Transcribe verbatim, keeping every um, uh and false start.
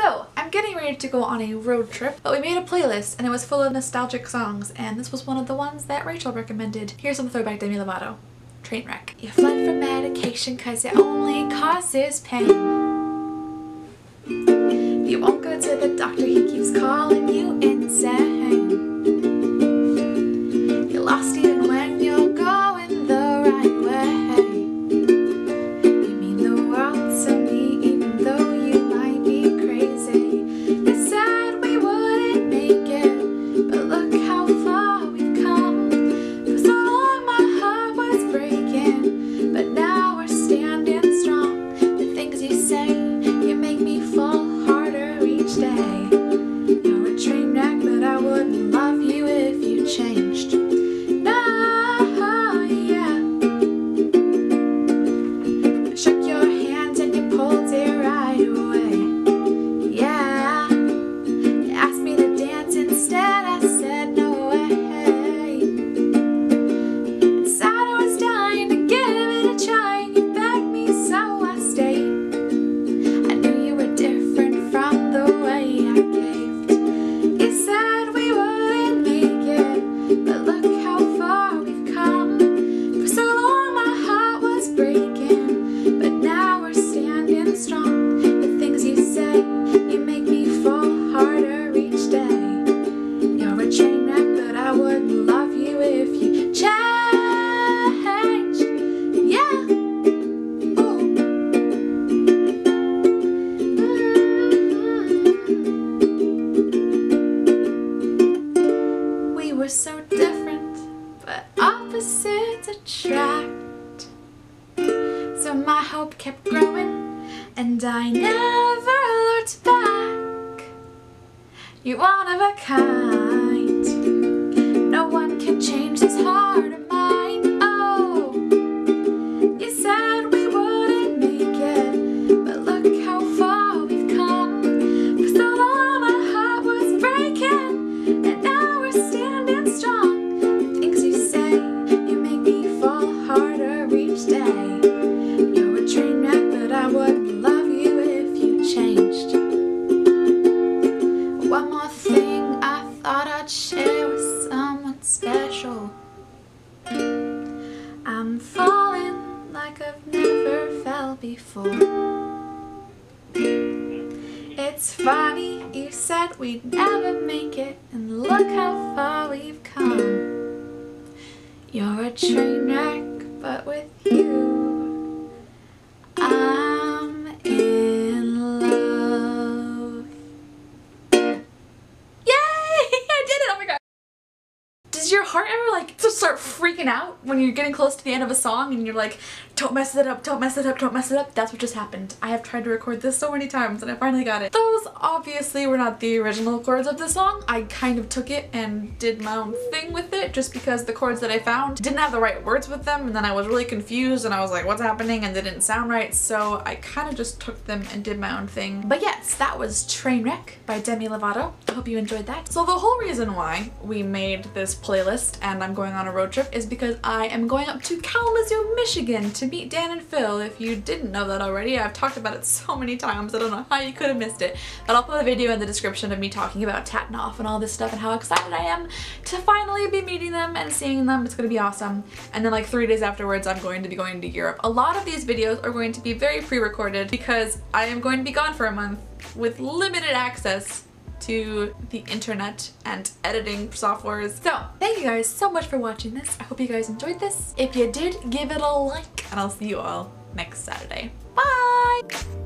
So, I'm getting ready to go on a road trip, but we made a playlist and it was full of nostalgic songs, and this was one of the ones that Rachel recommended. Here's some throwback Demi Lovato. Trainwreck. You fled from medication cause it only causes pain. You won't go to the doctor, he keeps calling you insane. You're lost even when you're going the right way. You mean the world to me even though you might be crazy. They said we wouldn't make it, but look how far we've come. For so long my heart was breaking, but now we're standing strong. The things you say, you make me fall each day. You're a train wreck, but I wouldn't love you if you changed. No, yeah. I shook your hand and you pulled it right away. Yeah. You asked me to dance instead, I said no way. Inside I was dying to give it a try. You begged me, so I stayed. I knew you were different from the way I caved. You said we wouldn't make it, but look how far we've come. For so long my heart was breaking, but now we're standing strong. The things you say, you make me fall harder each day. You're a train wreck, but I wouldn't love you if you changed. Yeah. So different, but opposites attract. So my hope kept growing, and I never looked back. You're one of a kind. No one can change this heart of mine. Oh, you said we wouldn't make it, but look how far we've come. For so long my heart was breaking, and now we're standing strong. The things you say, you make me fall harder each day. You're a train wreck, but I wouldn't love you if you changed. One more thing I thought I'd share with someone special. I'm falling like I've never fell before. It's funny, you said we'd never make it, and look how far we've come. You're a train wreck, but with you, I'm in love. Yay! I did it! Oh my god! Does your heart ever like just start freaking out when you're getting close to the end of a song and you're like, don't mess it up, don't mess it up, don't mess it up? That's what just happened. I have tried to record this so many times and I finally got it. Those obviously were not the original chords of the song. I kind of took it and did my own thing with it just because the chords that I found didn't have the right words with them, and then I was really confused and I was like, what's happening? And they didn't sound right, so I kind of just took them and did my own thing. But yes, that was Trainwreck by Demi Lovato. I hope you enjoyed that. So the whole reason why we made this playlist and I'm going on a road trip is because I am going up to Kalamazoo, Michigan to meet Dan and Phil. If you didn't know that already, I've talked about it so many times, I don't know how you could have missed it, but I'll put a video in the description of me talking about Tatinof and all this stuff and how excited I am to finally be meeting them and seeing them. It's gonna be awesome. And then like three days afterwards, I'm going to be going to Europe. A lot of these videos are going to be very pre-recorded because I am going to be gone for a month with limited access to the internet and editing softwares. So thank you guys so much for watching this. I hope you guys enjoyed this. If you did, give it a like, and I'll see you all next Saturday. Bye!